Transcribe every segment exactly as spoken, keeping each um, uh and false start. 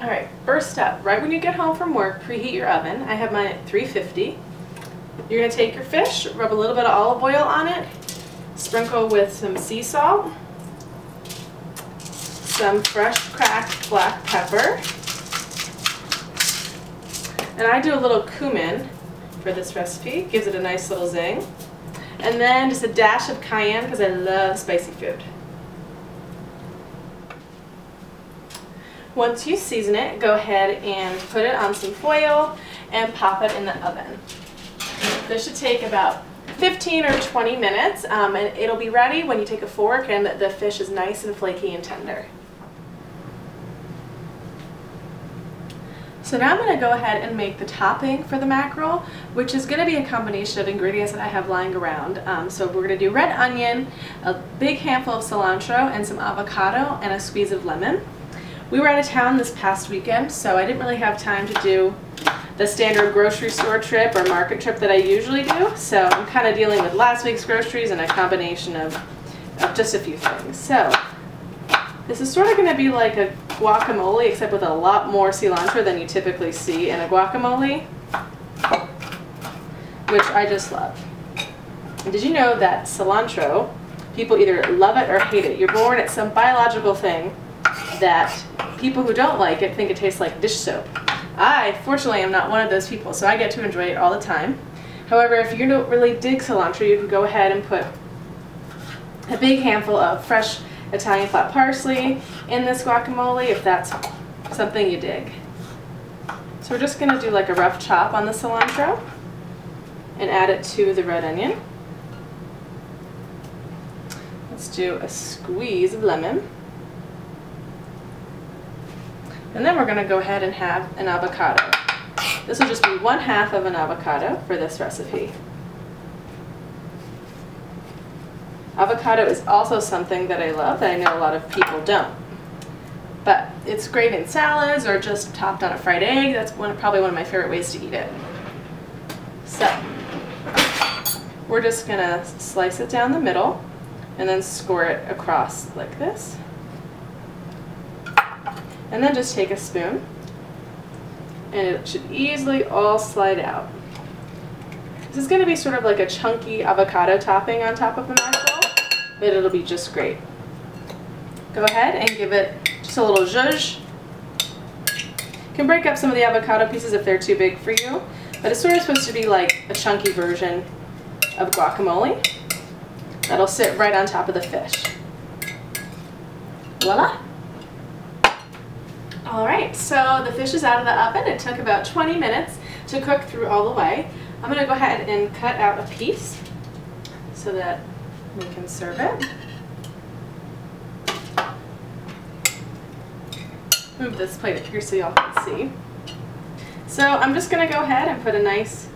Alright, first up, right when you get home from work, preheat your oven. I have mine at three fifty. You're going to take your fish, rub a little bit of olive oil on it, sprinkle with some sea salt, some fresh cracked black pepper, and I do a little cumin for this recipe, gives it a nice little zing, and then just a dash of cayenne because I love spicy food. Once you season it, go ahead and put it on some foil and pop it in the oven. This should take about fifteen or twenty minutes, um, and it'll be ready when you take a fork and the fish is nice and flaky and tender. So now I'm going to go ahead and make the topping for the mackerel, which is going to be a combination of ingredients that I have lying around. Um, so we're going to do red onion, a big handful of cilantro, and some avocado, and a squeeze of lemon. We were out of town this past weekend, so I didn't really have time to do the standard grocery store trip or market trip that I usually do, so I'm kind of dealing with last week's groceries and a combination of, of just a few things. So this is sort of going to be like a guacamole, except with a lot more cilantro than you typically see in a guacamole, which I just love. And did you know that cilantro, people either love it or hate it? You're born at some biological thing that people who don't like it think it tastes like dish soap. I, fortunately, am not one of those people, so I get to enjoy it all the time. However, if you don't really dig cilantro, you can go ahead and put a big handful of fresh Italian flat parsley in this guacamole if that's something you dig. So we're just going to do like a rough chop on the cilantro and add it to the red onion. Let's do a squeeze of lemon. And then we're going to go ahead and have an avocado. This will just be one half of an avocado for this recipe. Avocado is also something that I love that I know a lot of people don't. But it's great in salads or just topped on a fried egg. That's one, probably one of my favorite ways to eat it. So we're just going to slice it down the middle and then score it across like this. And then just take a spoon, and it should easily all slide out. This is going to be sort of like a chunky avocado topping on top of the mackerel, but it'll be just great. Go ahead and give it just a little zhuzh. You can break up some of the avocado pieces if they're too big for you, but it's sort of supposed to be like a chunky version of guacamole that'll sit right on top of the fish. Voila! Alright, so the fish is out of the oven. It took about twenty minutes to cook through all the way. I'm going to go ahead and cut out a piece so that we can serve it. Move this plate up here so y'all can see. So I'm just going to go ahead and put a nice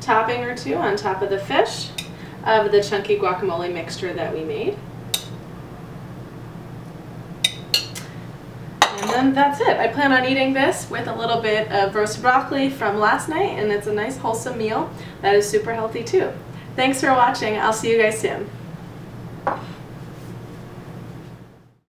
topping or two on top of the fish of the chunky guacamole mixture that we made. And that's it. I plan on eating this with a little bit of roasted broccoli from last night, and it's a nice wholesome meal that is super healthy too. Thanks for watching. I'll see you guys soon.